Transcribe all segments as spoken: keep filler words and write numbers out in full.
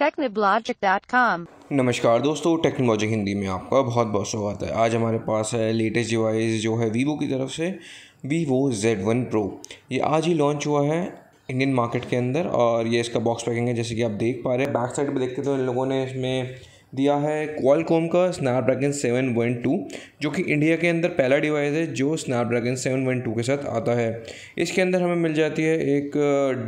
techniblogic dot com। नमस्कार दोस्तों, technology Hindi में आपका बहुत बहुत स्वागत है। आज हमारे पास है लेटेस्ट डिवाइस जो है वीवो की तरफ से वीवो Z वन प्रो। ये आज ही लॉन्च हुआ है इंडियन मार्केट के अंदर और ये इसका बॉक्स पैकिंग है जैसे कि आप देख पा रहे हैं। बैक साइड पर देखते तो इन लोगों ने इसमें दिया है क्वालकॉम का स्नैपड्रैगन सेवन वन टू जो कि इंडिया के अंदर पहला डिवाइस है जो स्नैपड्रैगन सेवन वन टू के साथ आता है। इसके अंदर हमें मिल जाती है एक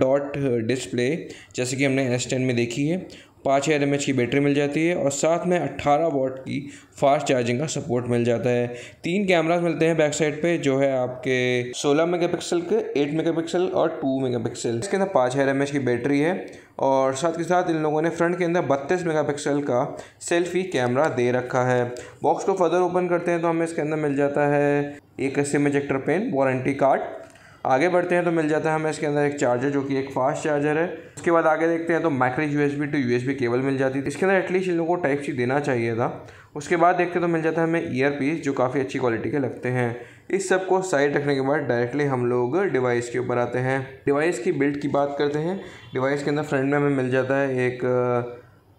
डॉट डिस्प्ले जैसे कि हमने एस टेन में देखी है, पाँच हज़ार एम एच की बैटरी मिल जाती है और साथ में अट्ठारह वॉट की फास्ट चार्जिंग का सपोर्ट मिल जाता है। तीन कैमरास मिलते हैं बैक साइड पे जो है आपके सोलह मेगापिक्सल के, एट मेगापिक्सल और टू मेगापिक्सल। इसके अंदर पाँच हज़ार एम एच की बैटरी है और साथ के साथ इन लोगों ने फ्रंट के अंदर बत्तीस मेगापिक्सल का सेल्फी कैमरा दे रखा है। बॉक्स को फर्दर ओपन करते हैं तो हमें इसके अंदर मिल जाता है एक SIM ejector pin, warranty card. आगे बढ़ते हैं तो मिल जाता है हमें इसके अंदर एक चार्जर जो कि एक फास्ट चार्जर है। उसके बाद आगे देखते हैं तो micro USB to USB cable मिल जाती है। इसके अंदर एटलीस्ट इन लोगों को टाइप सी देना चाहिए था। उसके बाद देखते हैं तो मिल जाता है हमें ईयर पीस जो काफ़ी अच्छी क्वालिटी के लगते हैं। इस सब को साइड रखने के बाद डायरेक्टली हम लोग डिवाइस के ऊपर आते हैं। डिवाइस की बिल्ड की बात करते हैं। डिवाइस के अंदर फ्रंट में हमें मिल जाता है एक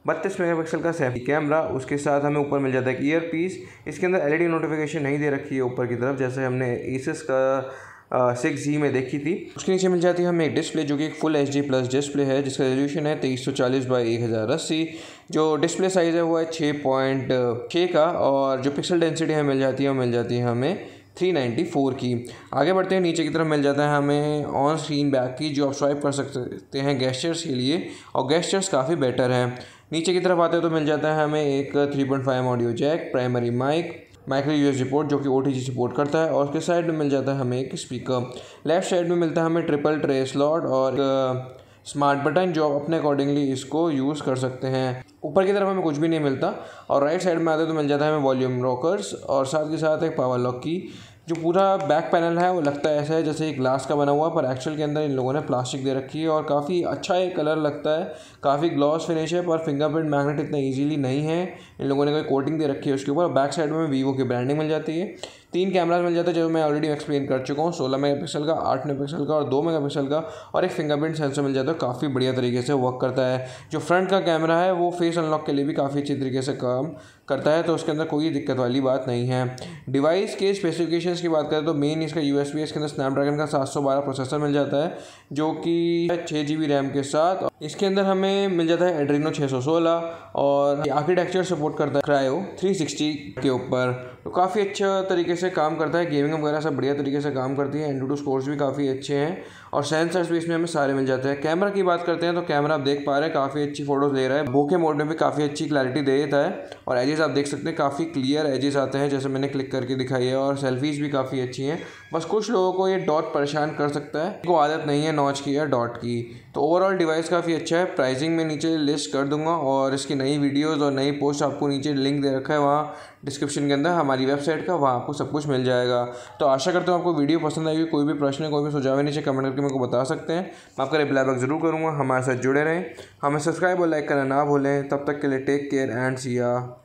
बत्तीस मेगापिक्सल का सेल्फी कैमरा। उसके साथ हमें ऊपर मिल जाता है एक ईयर पीस। इसके अंदर एल ई डी नोटिफिकेशन नहीं दे रखी है ऊपर की तरफ जैसे हमने एसस का सिक्स जी में देखी थी। उसके नीचे मिल जाती है हमें एक डिस्प्ले जो कि एक full H D plus display है जिसका रेजोल्यूशन है तेईस सौ चालीस बाई एक हज़ार अस्सी। जो डिस्प्ले साइज़ है वो है छः पॉइंट छः का और जो पिक्सल डेंसिटी है मिल जाती है मिल जाती है हमें तीन सौ चौरानवे की। आगे बढ़ते हैं, नीचे की तरफ मिल जाता है हमें ऑन स्क्रीन बैक की जो आप स्वाइप कर सकते हैं गेस्चर्स के लिए और गेस्चर्स काफ़ी बेटर हैं। नीचे की तरफ आते हैं तो मिल जाता है हमें एक three point five audio jack, primary mic, micro USB port जो कि ओ टी जी सपोर्ट करता है और उसके साइड में मिल जाता है हमें एक स्पीकर। लेफ्ट साइड में मिलता है हमें ट्रिपल ट्रे स्लॉट और स्मार्ट बटन जो आप अपने अकॉर्डिंगली इसको यूज़ कर सकते हैं। ऊपर की तरफ हमें कुछ भी नहीं मिलता और राइट साइड में आते तो मिल जाता है हमें वॉल्यूम रॉकर्स और साथ के साथ एक पावर लॉक की। जो पूरा बैक पैनल है वो लगता है ऐसा है जैसे एक ग्लास का बना हुआ पर एक्चुअल के अंदर इन लोगों ने प्लास्टिक दे रखी है और काफ़ी अच्छा एक कलर लगता है, काफ़ी ग्लॉस फिनिश है पर फिंगरप्रिंट मैग्नेट इतना इजीली नहीं है। इन लोगों ने कोई कोटिंग दे रखी है उसके ऊपर। बैक साइड में वीवो की ब्रांडिंग मिल जाती है। तीन कैमराज मिल जाते हैं जो मैं ऑलरेडी एक्सप्लेन कर चुका हूँ, सोलह मेगा पिक्सल का, आठ मेगा पिक्सल का और दो मेगा पिक्सल का और एक फिंगरप्रिंट सेंसर मिल जाता है। काफ़ी बढ़िया तरीके से वर्क करता है। जो फ्रंट का कैमरा है वो फेस अनलॉक के लिए भी काफ़ी अच्छी तरीके से काम करता है तो उसके अंदर कोई दिक्कत वाली बात नहीं है। डिवाइस के स्पेसिफिकेशन की बात करें तो मेन इसका यूएसबी है। इसके अंदर स्नैपड्रैगन का सात सौ बारह प्रोसेसर मिल जाता है जो कि छः जी बी रैम के साथ। इसके अंदर हमें मिल जाता है एड्रीनो छः सौ सोलह और आर्किटेक्चर सपोर्ट करता है क्रायो थ्री सिक्सटी के ऊपर। तो काफ़ी अच्छा तरीके से काम करता है, गेमिंग वगैरह सब बढ़िया तरीके से काम करती है। एंड्रोड स्कोर्स भी काफ़ी अच्छे हैं और सेंसर्स भी इसमें हमें सारे मिल जाते हैं। कैमरा की बात करते हैं तो कैमरा आप देख पा रहे हैं काफ़ी अच्छी फोटोज़ ले रहा है, बोके मोड में भी काफ़ी अच्छी क्लैरिटी देता है और एजेस आप देख सकते हैं काफ़ी क्लियर एजेस आते हैं जैसे मैंने क्लिक करके दिखाई है और सेल्फीज़ भी काफ़ी अच्छी हैं। बस कुछ लोगों को ये डॉट परेशान कर सकता है, इनको आदत नहीं है नॉच की या डॉट की। तो ओवरऑल डिवाइस काफ़ी अच्छा है। प्राइसिंग में नीचे लिस्ट कर दूंगा और इसकी नई वीडियोस और नई पोस्ट आपको नीचे लिंक दे रखा है वहाँ डिस्क्रिप्शन के अंदर हमारी वेबसाइट का, वहाँ आपको सब कुछ मिल जाएगा। तो आशा करता हूँ आपको वीडियो पसंद आएगी। कोई भी प्रश्न, कोई भी सुझाव है नीचे कमेंट करके मेरे को बता सकते हैं, मैं आपका रिप्लाई बैक जरूर करूँगा। हमारे साथ जुड़े रहें, हमें सब्सक्राइब और लाइक करना ना भूलें। तब तक के लिए टेक केयर एंड सी या।